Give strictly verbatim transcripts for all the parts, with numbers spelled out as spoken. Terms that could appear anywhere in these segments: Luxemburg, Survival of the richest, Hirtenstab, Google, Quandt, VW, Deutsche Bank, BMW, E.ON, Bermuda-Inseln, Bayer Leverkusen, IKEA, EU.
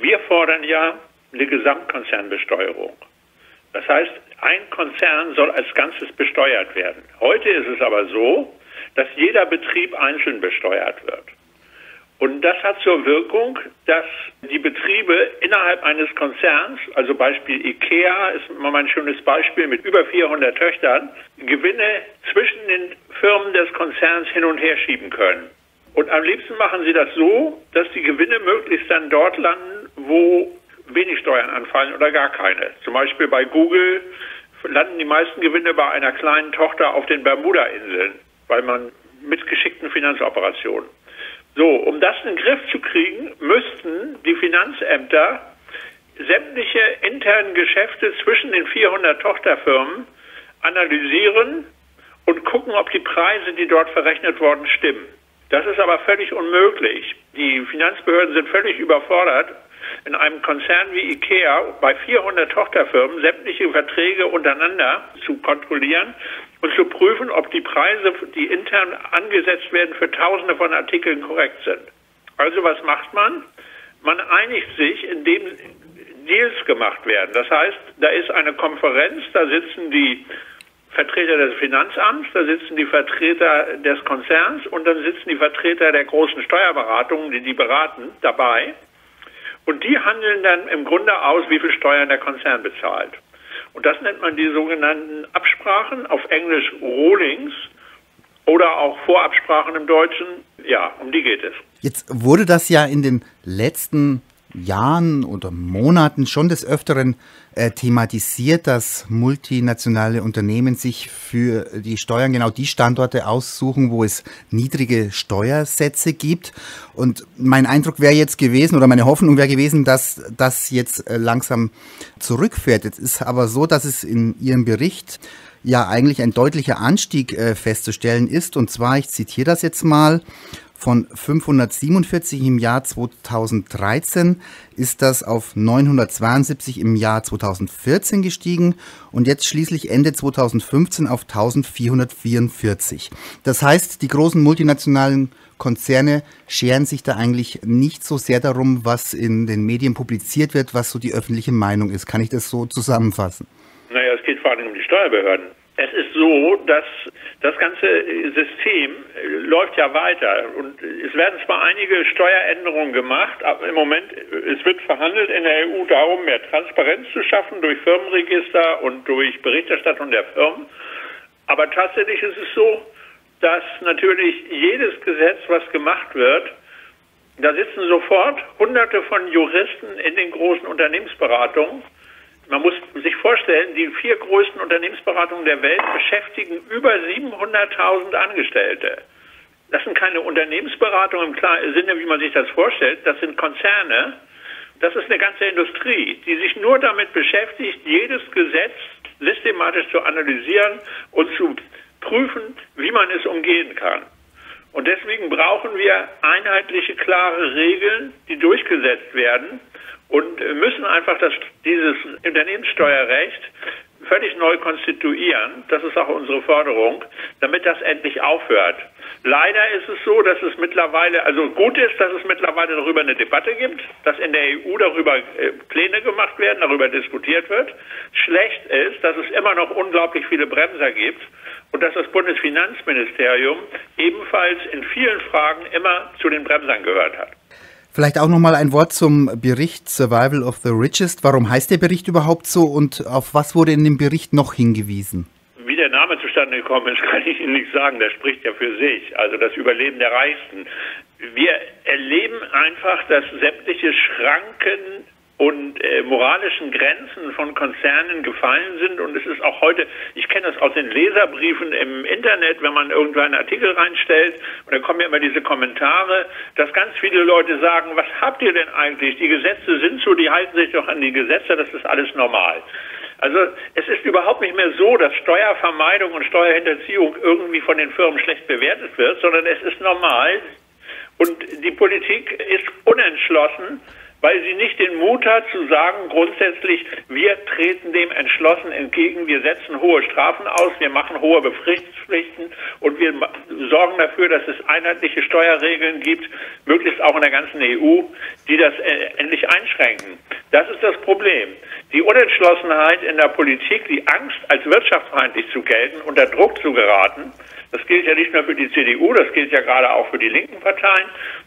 Wir fordern ja eine Gesamtkonzernbesteuerung. Das heißt, ein Konzern soll als Ganzes besteuert werden. Heute ist es aber so, dass jeder Betrieb einzeln besteuert wird. Und das hat zur Wirkung, dass die Betriebe innerhalb eines Konzerns, also Beispiel IKEA ist immer mein schönes Beispiel mit über vierhundert Töchtern, Gewinne zwischen den Firmen des Konzerns hin und her schieben können. Und am liebsten machen sie das so, dass die Gewinne möglichst dann dort landen, wo wenig Steuern anfallen oder gar keine. Zum Beispiel bei Google landen die meisten Gewinne bei einer kleinen Tochter auf den Bermuda-Inseln, weil man mit geschickten Finanzoperationen. So, um das in den Griff zu kriegen, müssten die Finanzämter sämtliche internen Geschäfte zwischen den vierhundert Tochterfirmen analysieren und gucken, ob die Preise, die dort verrechnet wurden, stimmen. Das ist aber völlig unmöglich. Die Finanzbehörden sind völlig überfordert, in einem Konzern wie IKEA bei vierhundert Tochterfirmen sämtliche Verträge untereinander zu kontrollieren und zu prüfen, ob die Preise, die intern angesetzt werden, für Tausende von Artikeln korrekt sind. Also was macht man? Man einigt sich, indem Deals gemacht werden. Das heißt, da ist eine Konferenz, da sitzen die Vertreter des Finanzamts, da sitzen die Vertreter des Konzerns und dann sitzen die Vertreter der großen Steuerberatungen, die die beraten, dabei. Und die handeln dann im Grunde aus, wie viel Steuern der Konzern bezahlt. Und das nennt man die sogenannten Absprachen, auf Englisch Rollings oder auch Vorabsprachen im Deutschen. Ja, um die geht es. Jetzt wurde das ja in den letzten Jahren oder Monaten schon des Öfteren äh, thematisiert, dass multinationale Unternehmen sich für die Steuern genau die Standorte aussuchen, wo es niedrige Steuersätze gibt. Und mein Eindruck wäre jetzt gewesen oder meine Hoffnung wäre gewesen, dass das jetzt äh, langsam zurückfährt. Jetzt ist aber so, dass es in Ihrem Bericht ja eigentlich ein deutlicher Anstieg äh, festzustellen ist. Und zwar, ich zitiere das jetzt mal, von fünfhundertsiebenundvierzig im Jahr zweitausenddreizehn ist das auf neunhundertzweiundsiebzig im Jahr zweitausendvierzehn gestiegen und jetzt schließlich Ende zweitausendfünfzehn auf eintausendvierhundertvierundvierzig. Das heißt, die großen multinationalen Konzerne scheren sich da eigentlich nicht so sehr darum, was in den Medien publiziert wird, was so die öffentliche Meinung ist. Kann ich das so zusammenfassen? Naja, es geht vor allem um die Steuerbehörden. Es ist so, dass das ganze System läuft ja weiter und es werden zwar einige Steueränderungen gemacht, aber im Moment, es wird verhandelt in der E U darum, mehr Transparenz zu schaffen durch Firmenregister und durch Berichterstattung der Firmen, aber tatsächlich ist es so, dass natürlich jedes Gesetz, was gemacht wird, da sitzen sofort Hunderte von Juristen in den großen Unternehmensberatungen. Man muss sich vorstellen, die vier größten Unternehmensberatungen der Welt beschäftigen über siebenhunderttausend Angestellte. Das sind keine Unternehmensberatungen im Sinne, wie man sich das vorstellt. Das sind Konzerne. Das ist eine ganze Industrie, die sich nur damit beschäftigt, jedes Gesetz systematisch zu analysieren und zu prüfen, wie man es umgehen kann. Und deswegen brauchen wir einheitliche, klare Regeln, die durchgesetzt werden. Und müssen einfach das, dieses Unternehmenssteuerrecht völlig neu konstituieren, das ist auch unsere Forderung, damit das endlich aufhört. Leider ist es so, dass es mittlerweile, also gut ist, dass es mittlerweile darüber eine Debatte gibt, dass in der E U darüber Pläne gemacht werden, darüber diskutiert wird. Schlecht ist, dass es immer noch unglaublich viele Bremser gibt und dass das Bundesfinanzministerium ebenfalls in vielen Fragen immer zu den Bremsern gehört hat. Vielleicht auch nochmal ein Wort zum Bericht Survival of the richest. Warum heißt der Bericht überhaupt so und auf was wurde in dem Bericht noch hingewiesen? Wie der Name zustande gekommen ist, kann ich Ihnen nicht sagen. Das spricht ja für sich, also das Überleben der Reichsten. Wir erleben einfach, dass sämtliche Schranken und äh, moralischen Grenzen von Konzernen gefallen sind. Und es ist auch heute, ich kenne das aus den Leserbriefen im Internet, wenn man irgendwo einen Artikel reinstellt, und dann kommen ja immer diese Kommentare, dass ganz viele Leute sagen, was habt ihr denn eigentlich? Die Gesetze sind so, die halten sich doch an die Gesetze, das ist alles normal. Also es ist überhaupt nicht mehr so, dass Steuervermeidung und Steuerhinterziehung irgendwie von den Firmen schlecht bewertet wird, sondern es ist normal. Und die Politik ist unentschlossen, weil sie nicht den Mut hat zu sagen, grundsätzlich, wir treten dem entschlossen entgegen, wir setzen hohe Strafen aus, wir machen hohe Befristungspflichten und wir sorgen dafür, dass es einheitliche Steuerregeln gibt, möglichst auch in der ganzen E U, die das endlich einschränken. Das ist das Problem. Die Unentschlossenheit in der Politik, die Angst, als wirtschaftsfeindlich zu gelten, unter Druck zu geraten, das gilt ja nicht nur für die C D U, das gilt ja gerade auch für die linken Parteien,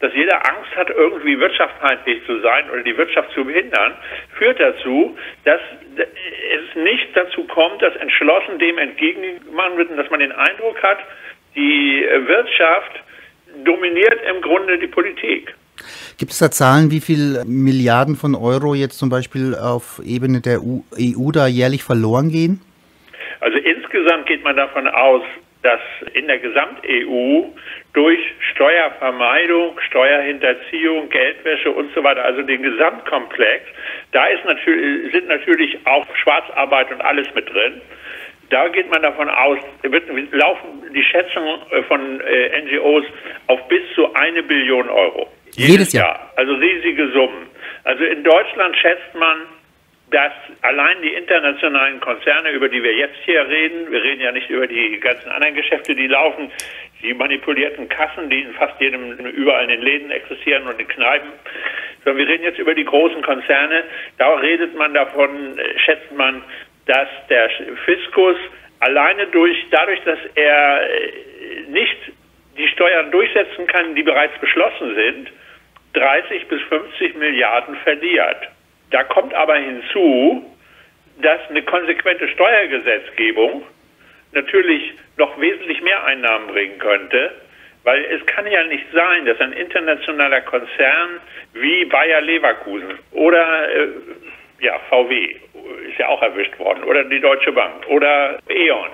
dass jeder Angst hat, irgendwie wirtschaftsfeindlich zu sein oder die Wirtschaft zu behindern, führt dazu, dass es nicht dazu kommt, dass entschlossen dem entgegengegangen wird und dass man den Eindruck hat, die Wirtschaft dominiert im Grunde die Politik. Gibt es da Zahlen, wie viel Milliarden von Euro jetzt zum Beispiel auf Ebene der E U da jährlich verloren gehen? Also insgesamt geht man davon aus, dass in der Gesamt-E U durch Steuervermeidung, Steuerhinterziehung, Geldwäsche und so weiter, also den Gesamtkomplex, da ist natürlich, sind natürlich auch Schwarzarbeit und alles mit drin. Da geht man davon aus, wird, laufen die Schätzungen von N G Os auf bis zu eine Billion Euro. Jedes Jahr. Jahr. Also riesige Summen. Also in Deutschland schätzt man, dass allein die internationalen Konzerne, über die wir jetzt hier reden, wir reden ja nicht über die ganzen anderen Geschäfte, die laufen, die manipulierten Kassen, die in fast jedem, überall in den Läden existieren und in Kneipen, sondern wir reden jetzt über die großen Konzerne, da redet man davon, schätzt man, dass der Fiskus alleine durch, dadurch, dass er nicht die Steuern durchsetzen kann, die bereits beschlossen sind, dreißig bis fünfzig Milliarden verliert. Da kommt aber hinzu, dass eine konsequente Steuergesetzgebung natürlich noch wesentlich mehr Einnahmen bringen könnte, weil es kann ja nicht sein, dass ein internationaler Konzern wie Bayer Leverkusen oder äh, ja, V W ist ja auch erwischt worden, oder die Deutsche Bank oder E.ON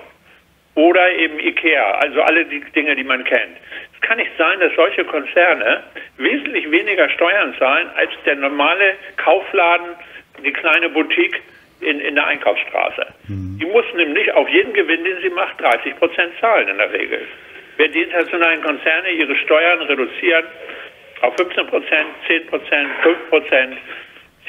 oder eben IKEA, also alle die Dinge, die man kennt. Es kann nicht sein, dass solche Konzerne wesentlich weniger Steuern zahlen als der normale Kaufladen, die kleine Boutique in, in der Einkaufsstraße. Mhm. Die muss nämlich auf jeden Gewinn, den sie macht, dreißig Prozent zahlen in der Regel. Wenn die internationalen Konzerne ihre Steuern reduzieren auf fünfzehn Prozent, zehn Prozent, fünf Prozent,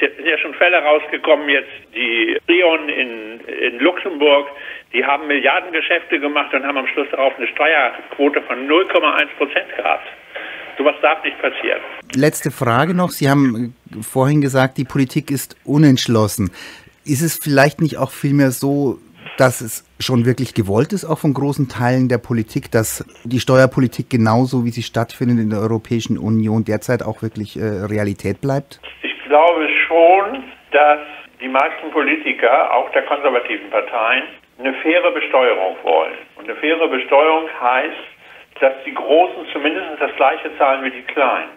es sind ja schon Fälle rausgekommen, jetzt die E.ON in, in Luxemburg, die haben Milliardengeschäfte gemacht und haben am Schluss darauf eine Steuerquote von null Komma eins Prozent gehabt. Sowas darf nicht passieren. Letzte Frage noch. Sie haben vorhin gesagt, die Politik ist unentschlossen. Ist es vielleicht nicht auch vielmehr so, dass es schon wirklich gewollt ist, auch von großen Teilen der Politik, dass die Steuerpolitik genauso, wie sie stattfindet in der Europäischen Union, derzeit auch wirklich äh, Realität bleibt? Ich glaube schon, dass die meisten Politiker, auch der konservativen Parteien, eine faire Besteuerung wollen. Und eine faire Besteuerung heißt, dass die Großen zumindest das Gleiche zahlen wie die Kleinen.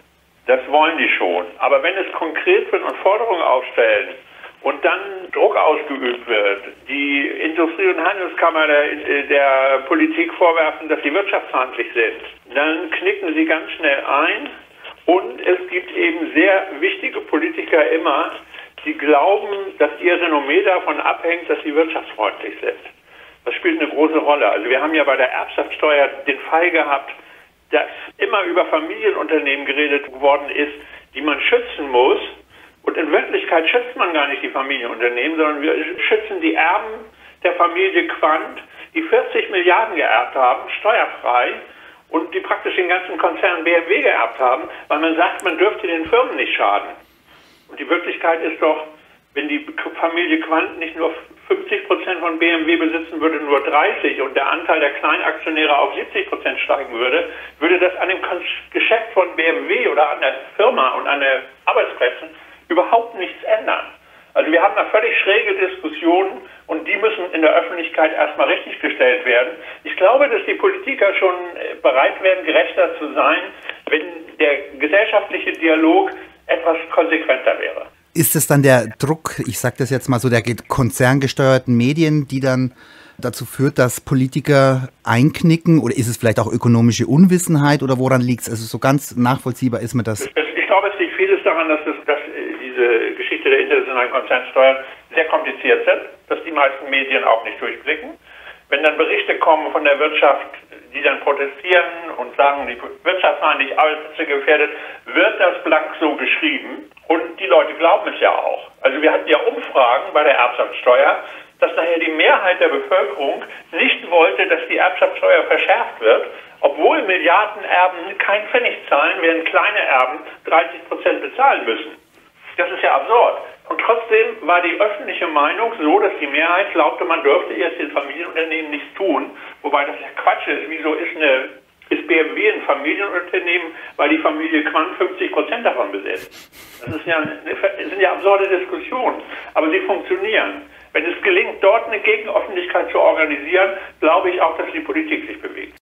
Das wollen die schon. Aber wenn es konkret wird und Forderungen aufstellen und dann Druck ausgeübt wird, die Industrie- und Handelskammer der, der Politik vorwerfen, dass sie wirtschaftsfeindlich sind, dann knicken sie ganz schnell ein. Und es gibt eben sehr wichtige Politiker immer, die glauben, dass ihr Renommee davon abhängt, dass sie wirtschaftsfreundlich sind. Das spielt eine große Rolle. Also wir haben ja bei der Erbschaftssteuer den Fall gehabt, dass immer über Familienunternehmen geredet worden ist, die man schützen muss. Und in Wirklichkeit schützt man gar nicht die Familienunternehmen, sondern wir schützen die Erben der Familie Quandt, die vierzig Milliarden geerbt haben, steuerfrei, und die praktisch den ganzen Konzern B M W geerbt haben, weil man sagt, man dürfte den Firmen nicht schaden. Und die Wirklichkeit ist doch, wenn die Familie Quandt nicht nur fünfzig Prozent von B M W besitzen würde, nur dreißig und der Anteil der Kleinaktionäre auf siebzig Prozent steigen würde, würde das an dem Geschäft von B M W oder an der Firma und an den Arbeitsplätzen überhaupt nichts ändern. Also wir haben da völlig schräge Diskussionen und die müssen in der Öffentlichkeit erstmal richtig gestellt werden. Ich glaube, dass die Politiker schon bereit werden, gerechter zu sein, wenn der gesellschaftliche Dialog etwas konsequenter wäre. Ist es dann der Druck, ich sage das jetzt mal so, der konzerngesteuerten Medien, die dann dazu führt, dass Politiker einknicken? Oder ist es vielleicht auch ökonomische Unwissenheit oder woran liegt es? Also so ganz nachvollziehbar ist mir das. Ich glaube, es liegt vieles daran, dass das... Dass diese Geschichte der internationalen Konzernsteuern sehr kompliziert sind, dass die meisten Medien auch nicht durchblicken. Wenn dann Berichte kommen von der Wirtschaft, die dann protestieren und sagen, die Wirtschaft war nicht Arbeitsplätze gefährdet, wird das blank so geschrieben Und die Leute glauben es ja auch. Also wir hatten ja Umfragen bei der Erbschaftssteuer, dass nachher die Mehrheit der Bevölkerung nicht wollte, dass die Erbschaftssteuer verschärft wird, obwohl Milliardenerben keinen Pfennig zahlen, während kleine Erben dreißig Prozent bezahlen müssen. Das ist ja absurd. Und trotzdem war die öffentliche Meinung so, dass die Mehrheit glaubte, man dürfte erst den Familienunternehmen nichts tun. Wobei das ja Quatsch ist. Wieso ist, eine, ist B M W ein Familienunternehmen, weil die Familie Quandt fünfzig Prozent davon besitzt? Das ist ja eine, das sind ja absurde Diskussionen. Aber sie funktionieren. Wenn es gelingt, dort eine Gegenöffentlichkeit zu organisieren, glaube ich auch, dass die Politik sich bewegt.